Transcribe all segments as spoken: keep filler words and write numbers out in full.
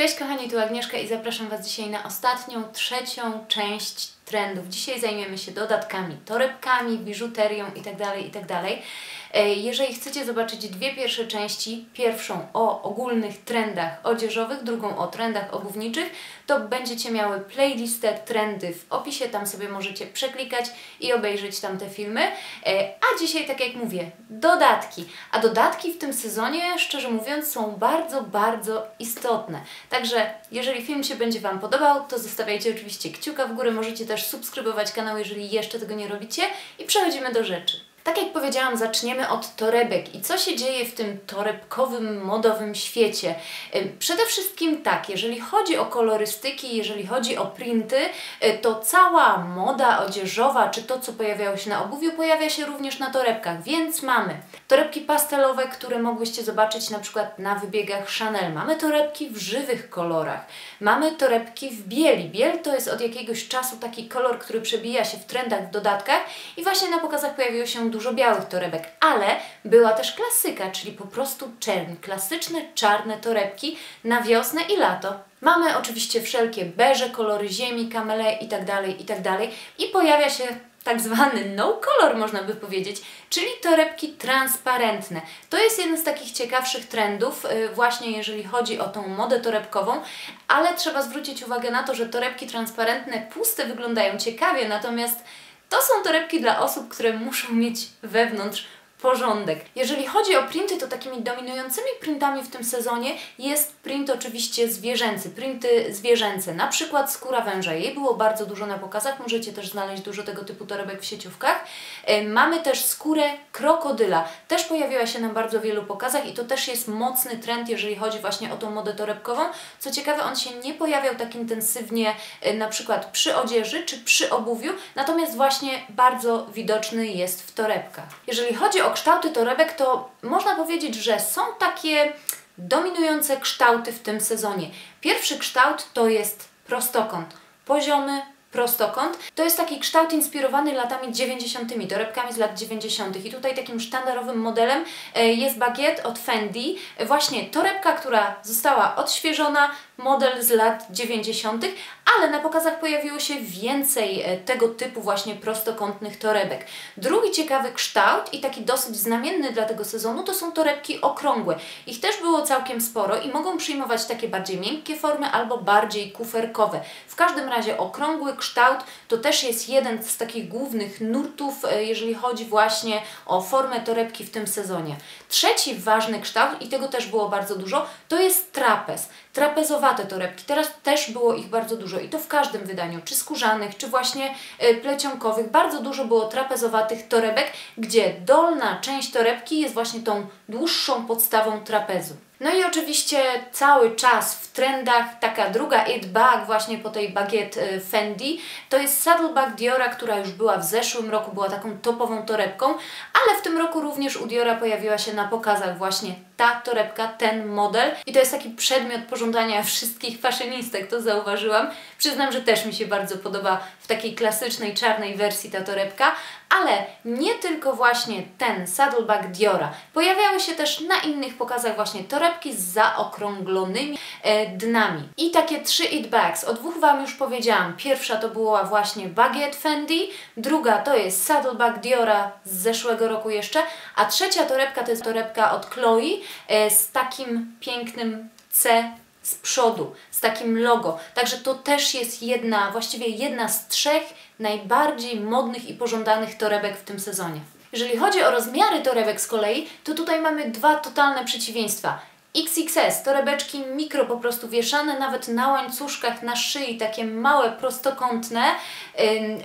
Cześć kochani, tu Agnieszka i zapraszam Was dzisiaj na ostatnią, trzecią część trendów. Dzisiaj zajmiemy się dodatkami, torebkami, biżuterią itd., itd. Jeżeli chcecie zobaczyć dwie pierwsze części, pierwszą o ogólnych trendach odzieżowych, drugą o trendach obuwniczych, to będziecie miały playlistę trendy w opisie, tam sobie możecie przeklikać i obejrzeć tamte filmy. A dzisiaj, tak jak mówię, dodatki. A dodatki w tym sezonie, szczerze mówiąc, są bardzo, bardzo istotne. Także jeżeli film się będzie Wam podobał, to zostawiajcie oczywiście kciuka w górę, możecie też subskrybować kanał, jeżeli jeszcze tego nie robicie i przechodzimy do rzeczy. Tak jak powiedziałam, zaczniemy od torebek i co się dzieje w tym torebkowym, modowym świecie. Przede wszystkim tak, jeżeli chodzi o kolorystyki, jeżeli chodzi o printy, to cała moda odzieżowa, czy to co pojawiało się na obuwiu, pojawia się również na torebkach, więc mamy torebki pastelowe, które mogłyście zobaczyć na przykład na wybiegach Chanel. Mamy torebki w żywych kolorach, mamy torebki w bieli. Biel to jest od jakiegoś czasu taki kolor, który przebija się w trendach, w dodatkach i właśnie na pokazach pojawiło się dużo białych torebek, ale była też klasyka, czyli po prostu czerń, klasyczne czarne torebki na wiosnę i lato. Mamy oczywiście wszelkie beże, kolory ziemi, kamele itd., itd. i pojawia się tak zwany no color, można by powiedzieć, czyli torebki transparentne. To jest jeden z takich ciekawszych trendów właśnie jeżeli chodzi o tą modę torebkową, ale trzeba zwrócić uwagę na to, że torebki transparentne puste wyglądają ciekawie, natomiast to są torebki dla osób, które muszą mieć wewnątrz porządek. Jeżeli chodzi o printy, to takimi dominującymi printami w tym sezonie jest print oczywiście zwierzęcy, printy zwierzęce, na przykład skóra węża. Jej było bardzo dużo na pokazach, możecie też znaleźć dużo tego typu torebek w sieciówkach. Mamy też skórę krokodyla, też pojawiła się na bardzo wielu pokazach i to też jest mocny trend, jeżeli chodzi właśnie o tą modę torebkową. Co ciekawe, on się nie pojawiał tak intensywnie na przykład przy odzieży czy przy obuwiu, natomiast właśnie bardzo widoczny jest w torebkach. Jeżeli chodzi o kształty torebek, to można powiedzieć, że są takie dominujące kształty w tym sezonie. Pierwszy kształt to jest prostokąt, poziomy prostokąt. To jest taki kształt inspirowany latami dziewięćdziesiątymi, torebkami z lat dziewięćdziesiątych i tutaj takim sztandarowym modelem jest bagiet od Fendi. Właśnie torebka, która została odświeżona, model z lat dziewięćdziesiątych, ale na pokazach pojawiło się więcej tego typu właśnie prostokątnych torebek. Drugi ciekawy kształt i taki dosyć znamienny dla tego sezonu to są torebki okrągłe. Ich też było całkiem sporo i mogą przyjmować takie bardziej miękkie formy albo bardziej kuferkowe. W każdym razie okrągły kształt to też jest jeden z takich głównych nurtów, jeżeli chodzi właśnie o formę torebki w tym sezonie. Trzeci ważny kształt, i tego też było bardzo dużo, to jest trapez. Trapezowate torebki. Teraz też było ich bardzo dużo i to w każdym wydaniu, czy skórzanych, czy właśnie plecionkowych. Bardzo dużo było trapezowatych torebek, gdzie dolna część torebki jest właśnie tą dłuższą podstawą trapezu. No i oczywiście cały czas w trendach taka druga it bag właśnie po tej bagiette Fendi. To jest saddlebag Diora, która już była w zeszłym roku, była taką topową torebką, ale w tym roku również u Diora pojawiła się na pokazach właśnie ta torebka, ten model. I to jest taki przedmiot pożądania wszystkich fashionistek, to zauważyłam. Przyznam, że też mi się bardzo podoba w takiej klasycznej, czarnej wersji ta torebka, ale nie tylko właśnie ten saddlebag Diora. Pojawiały się też na innych pokazach właśnie torebki z zaokrąglonymi e, dnami. I takie trzy it bags. O dwóch Wam już powiedziałam. Pierwsza to była właśnie bagiette Fendi, druga to jest saddlebag Diora z zeszłego roku jeszcze, a trzecia torebka to jest torebka od Chloe e, z takim pięknym C z przodu, z takim logo. Także to też jest jedna, właściwie jedna z trzech najbardziej modnych i pożądanych torebek w tym sezonie. Jeżeli chodzi o rozmiary torebek z kolei, to tutaj mamy dwa totalne przeciwieństwa. iks iks es, torebeczki mikro po prostu wieszane nawet na łańcuszkach, na szyi, takie małe, prostokątne, yy,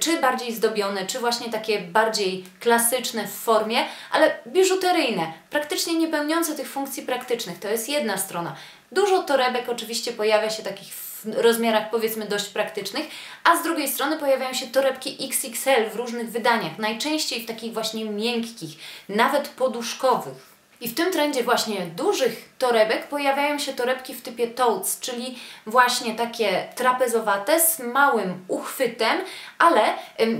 czy bardziej zdobione, czy właśnie takie bardziej klasyczne w formie, ale biżuteryjne, praktycznie nie pełniące tych funkcji praktycznych. To jest jedna strona. Dużo torebek oczywiście pojawia się takich w rozmiarach powiedzmy dość praktycznych, a z drugiej strony pojawiają się torebki iks iks el w różnych wydaniach, najczęściej w takich właśnie miękkich, nawet poduszkowych. I w tym trendzie właśnie dużych torebek pojawiają się torebki w typie totes, czyli właśnie takie trapezowate z małym uchwytem, ale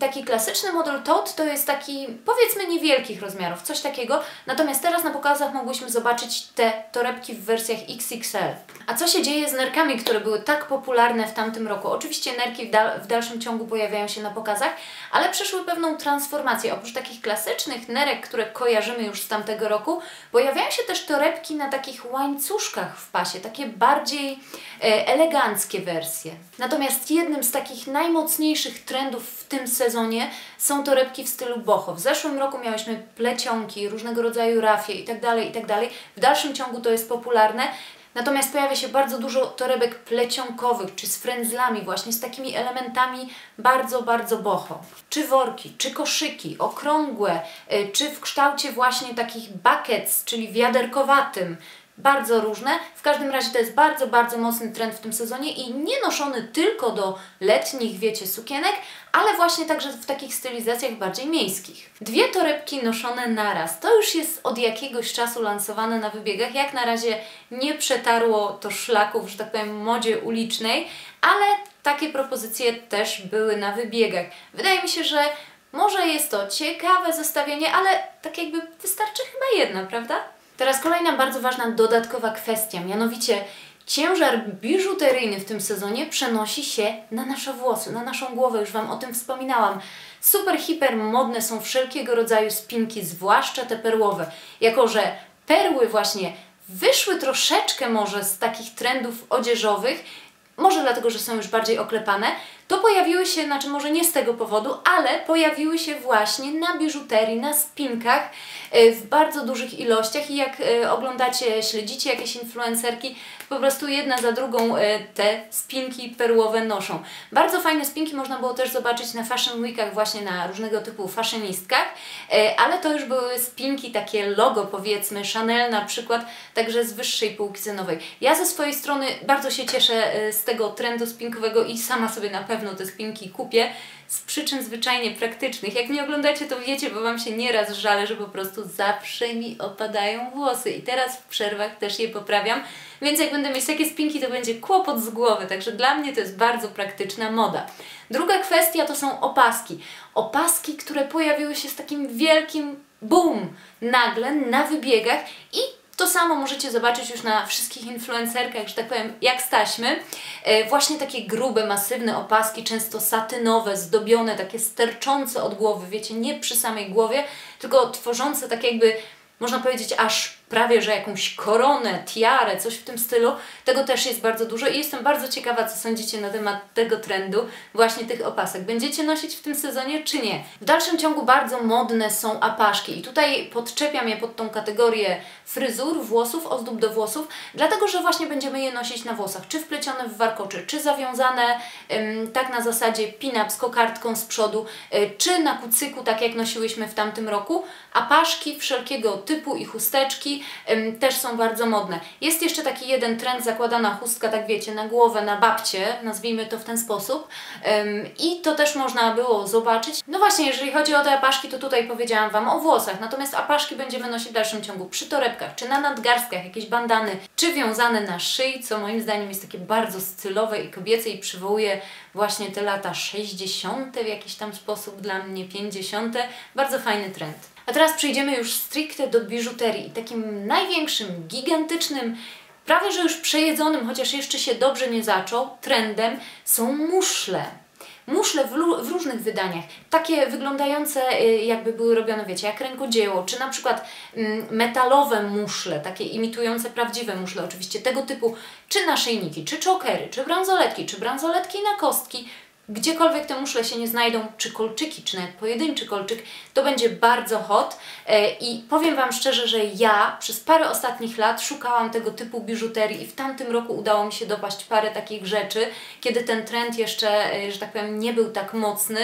taki klasyczny model tote to jest taki, powiedzmy, niewielkich rozmiarów, coś takiego. Natomiast teraz na pokazach mogłyśmy zobaczyć te torebki w wersjach iks iks el. A co się dzieje z nerkami, które były tak popularne w tamtym roku? Oczywiście nerki w, dal w dalszym ciągu pojawiają się na pokazach, ale przeszły pewną transformację. Oprócz takich klasycznych nerek, które kojarzymy już z tamtego roku, pojawiają się też torebki na takich łańcuszkach w pasie, takie bardziej e, eleganckie wersje. Natomiast jednym z takich najmocniejszych trendów w tym sezonie są torebki w stylu boho. W zeszłym roku miałyśmy plecionki, różnego rodzaju rafie itd., itd. W dalszym ciągu to jest popularne. Natomiast pojawia się bardzo dużo torebek plecionkowych, czy z frędzlami właśnie, z takimi elementami bardzo, bardzo boho. Czy worki, czy koszyki, okrągłe, czy w kształcie właśnie takich buckets, czyli wiaderkowatym. Bardzo różne. W każdym razie to jest bardzo, bardzo mocny trend w tym sezonie i nie noszony tylko do letnich, wiecie, sukienek, ale właśnie także w takich stylizacjach bardziej miejskich. Dwie torebki noszone naraz. To już jest od jakiegoś czasu lansowane na wybiegach. Jak na razie nie przetarło to szlaków, że tak powiem, modzie ulicznej, ale takie propozycje też były na wybiegach. Wydaje mi się, że może jest to ciekawe zestawienie, ale tak jakby wystarczy chyba jedna, prawda? Teraz kolejna bardzo ważna dodatkowa kwestia, mianowicie ciężar biżuteryjny w tym sezonie przenosi się na nasze włosy, na naszą głowę, już Wam o tym wspominałam. Super, hiper modne są wszelkiego rodzaju spinki, zwłaszcza te perłowe. Jako że perły właśnie wyszły troszeczkę może z takich trendów odzieżowych, może dlatego, że są już bardziej oklepane, to pojawiły się, znaczy może nie z tego powodu, ale pojawiły się właśnie na biżuterii, na spinkach w bardzo dużych ilościach i jak oglądacie, śledzicie jakieś influencerki, po prostu jedna za drugą te spinki perłowe noszą. Bardzo fajne spinki można było też zobaczyć na fashion weekach, właśnie na różnego typu fashionistkach, ale to już były spinki, takie logo powiedzmy, Chanel na przykład, także z wyższej półki cenowej. Ja ze swojej strony bardzo się cieszę z tego trendu spinkowego i sama sobie na pewno pewno te spinki kupię z przyczyn zwyczajnie praktycznych. Jak mnie oglądacie, to wiecie, bo Wam się nieraz żalę, że po prostu zawsze mi opadają włosy i teraz w przerwach też je poprawiam, więc jak będę mieć takie spinki, to będzie kłopot z głowy, także dla mnie to jest bardzo praktyczna moda. Druga kwestia to są opaski. Opaski, które pojawiły się z takim wielkim boom nagle na wybiegach i to samo możecie zobaczyć już na wszystkich influencerkach, że tak powiem, jak staśmy. E, właśnie takie grube, masywne opaski, często satynowe, zdobione, takie sterczące od głowy, wiecie, nie przy samej głowie, tylko tworzące tak jakby, można powiedzieć, aż prawie, że jakąś koronę, tiarę, coś w tym stylu. Tego też jest bardzo dużo i jestem bardzo ciekawa, co sądzicie na temat tego trendu, właśnie tych opasek. Będziecie nosić w tym sezonie, czy nie? W dalszym ciągu bardzo modne są apaszki i tutaj podczepiam je pod tą kategorię fryzur, włosów, ozdób do włosów, dlatego, że właśnie będziemy je nosić na włosach, czy wplecione w warkoczy, czy zawiązane ym, tak na zasadzie pin-up z kokardką z przodu, yy, czy na kucyku, tak jak nosiłyśmy w tamtym roku. Apaszki wszelkiego typu i chusteczki też są bardzo modne. Jest jeszcze taki jeden trend, zakładana chustka, tak wiecie, na głowę, na babcie, nazwijmy to w ten sposób. I to też można było zobaczyć. No właśnie, jeżeli chodzi o te apaszki, to tutaj powiedziałam Wam o włosach, natomiast apaszki będziemy nosić w dalszym ciągu przy torebkach, czy na nadgarstkach, jakieś bandany, czy wiązane na szyi, co moim zdaniem jest takie bardzo stylowe i kobiece i przywołuje właśnie te lata sześćdziesiąte w jakiś tam sposób, dla mnie pięćdziesiąte. Bardzo fajny trend. A teraz przejdziemy już stricte do biżuterii i takim największym, gigantycznym, prawie że już przejedzonym, chociaż jeszcze się dobrze nie zaczął, trendem są muszle. Muszle w, w różnych wydaniach, takie wyglądające jakby były robione, wiecie, jak rękodzieło, czy na przykład mm, metalowe muszle, takie imitujące prawdziwe muszle oczywiście, tego typu, czy naszyjniki, czy czokery, czy bransoletki, czy bransoletki na kostki. Gdziekolwiek te muszle się nie znajdą, czy kolczyki, czy nawet pojedynczy kolczyk, to będzie bardzo hot i powiem Wam szczerze, że ja przez parę ostatnich lat szukałam tego typu biżuterii i w tamtym roku udało mi się dopaść parę takich rzeczy, kiedy ten trend jeszcze, że tak powiem, nie był tak mocny.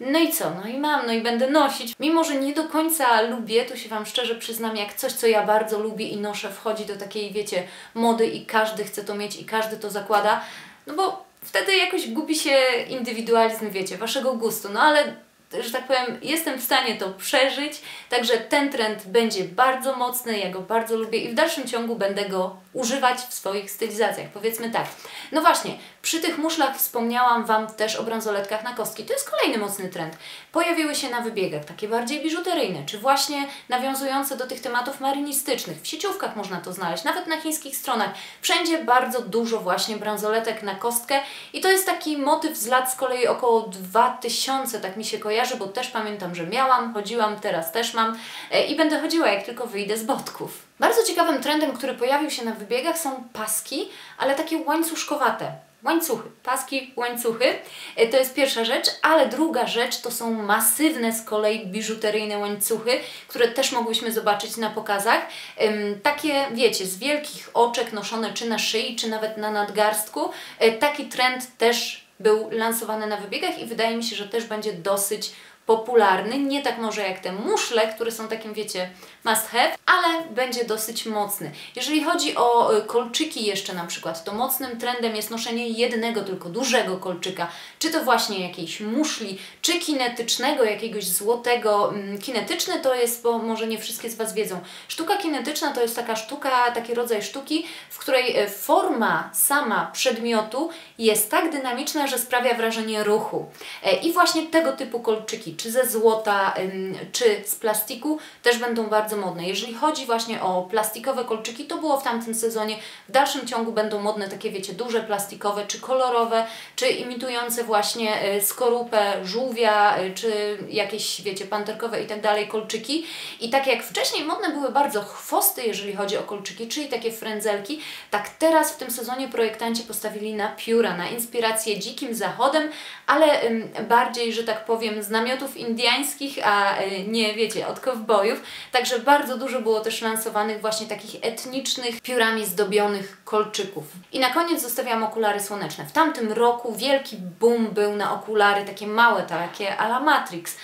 No i co? No i mam, no i będę nosić. Mimo że nie do końca lubię, tu się Wam szczerze przyznam, jak coś, co ja bardzo lubię i noszę, wchodzi do takiej, wiecie, mody i każdy chce to mieć i każdy to zakłada, no bo wtedy jakoś gubi się indywidualizm, wiecie, Waszego gustu, no ale że tak powiem, jestem w stanie to przeżyć, także ten trend będzie bardzo mocny, ja go bardzo lubię i w dalszym ciągu będę go używać w swoich stylizacjach, powiedzmy tak. No właśnie, przy tych muszlach wspomniałam Wam też o bransoletkach na kostki, to jest kolejny mocny trend. Pojawiły się na wybiegach, takie bardziej biżuteryjne, czy właśnie nawiązujące do tych tematów marynistycznych, w sieciówkach można to znaleźć, nawet na chińskich stronach, wszędzie bardzo dużo właśnie bransoletek na kostkę i to jest taki motyw z lat z kolei około dwa tysiące, tak mi się kojarzy, bo też pamiętam, że miałam, chodziłam, teraz też mam i będę chodziła, jak tylko wyjdę z bodków. Bardzo ciekawym trendem, który pojawił się na wybiegach, są paski, ale takie łańcuszkowate. Łańcuchy, paski, łańcuchy, to jest pierwsza rzecz, ale druga rzecz to są masywne z kolei biżuteryjne łańcuchy, które też mogłyśmy zobaczyć na pokazach. Takie, wiecie, z wielkich oczek noszone czy na szyi, czy nawet na nadgarstku. Taki trend też był lansowany na wybiegach i wydaje mi się, że też będzie dosyć popularny, nie tak może jak te muszle, które są takim, wiecie, must have, ale będzie dosyć mocny. Jeżeli chodzi o kolczyki jeszcze na przykład, to mocnym trendem jest noszenie jednego tylko dużego kolczyka, czy to właśnie jakiejś muszli, czy kinetycznego, jakiegoś złotego. Kinetyczny to jest, bo może nie wszystkie z Was wiedzą, sztuka kinetyczna to jest taka sztuka, taki rodzaj sztuki, w której forma sama przedmiotu jest tak dynamiczna, że sprawia wrażenie ruchu. I właśnie tego typu kolczyki, czy ze złota, czy z plastiku, też będą bardzo modne. Jeżeli chodzi właśnie o plastikowe kolczyki, to było w tamtym sezonie, w dalszym ciągu będą modne takie, wiecie, duże plastikowe, czy kolorowe, czy imitujące właśnie skorupę żółwia, czy jakieś, wiecie, panterkowe i tak dalej kolczyki. I tak jak wcześniej modne były bardzo chwosty, jeżeli chodzi o kolczyki, czyli takie frędzelki, tak teraz w tym sezonie projektanci postawili na pióra, na inspirację dzikim zachodem, ale bardziej, że tak powiem, z namiotów indiańskich, a nie, wiecie, od kowbojów, także bardzo dużo było też lansowanych właśnie takich etnicznych, piórami zdobionych kolczyków. I na koniec zostawiam okulary słoneczne. W tamtym roku wielki boom był na okulary, takie małe, takie a la Matrix.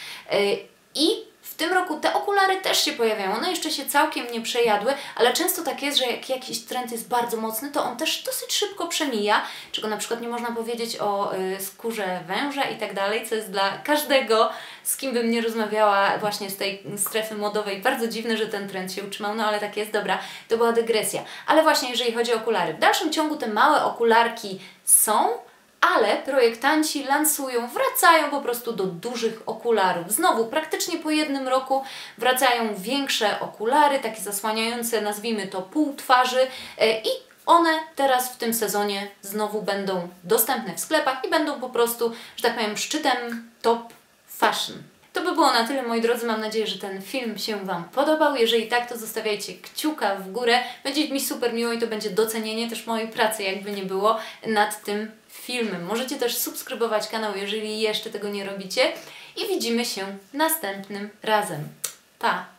I w tym roku te okulary też się pojawiają, one jeszcze się całkiem nie przejadły, ale często tak jest, że jak jakiś trend jest bardzo mocny, to on też dosyć szybko przemija, czego na przykład nie można powiedzieć o y, skórze węża i tak dalej, co jest dla każdego, z kim bym nie rozmawiała właśnie z tej strefy modowej. Bardzo dziwne, że ten trend się utrzymał, no ale tak jest, dobra, to była dygresja. Ale właśnie jeżeli chodzi o okulary, w dalszym ciągu te małe okularki są, ale projektanci lansują, wracają po prostu do dużych okularów. Znowu, praktycznie po jednym roku wracają większe okulary, takie zasłaniające, nazwijmy to, pół twarzy i one teraz w tym sezonie znowu będą dostępne w sklepach i będą po prostu, że tak powiem, szczytem top fashion. To by było na tyle, moi drodzy, mam nadzieję, że ten film się Wam podobał. Jeżeli tak, to zostawiajcie kciuka w górę, będzie mi super miło i to będzie docenienie też mojej pracy, jakby nie było, nad tym filmem. Możecie też subskrybować kanał, jeżeli jeszcze tego nie robicie i widzimy się następnym razem. Pa!